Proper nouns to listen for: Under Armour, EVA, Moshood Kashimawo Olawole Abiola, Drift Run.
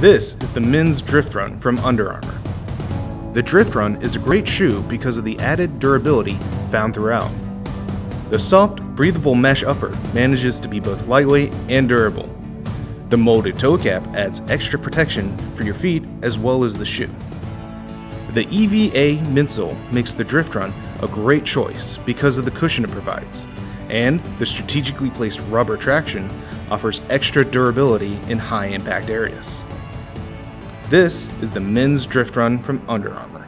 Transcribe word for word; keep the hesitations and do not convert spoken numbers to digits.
This is the men's Drift Run from Under Armour. The Drift Run is a great shoe because of the added durability found throughout. The soft, breathable mesh upper manages to be both lightweight and durable. The molded toe cap adds extra protection for your feet as well as the shoe. The E V A midsole makes the Drift Run a great choice because of the cushion it provides, and the strategically placed rubber traction offers extra durability in high impact areas. This is the men's Drift Run from Under Armour.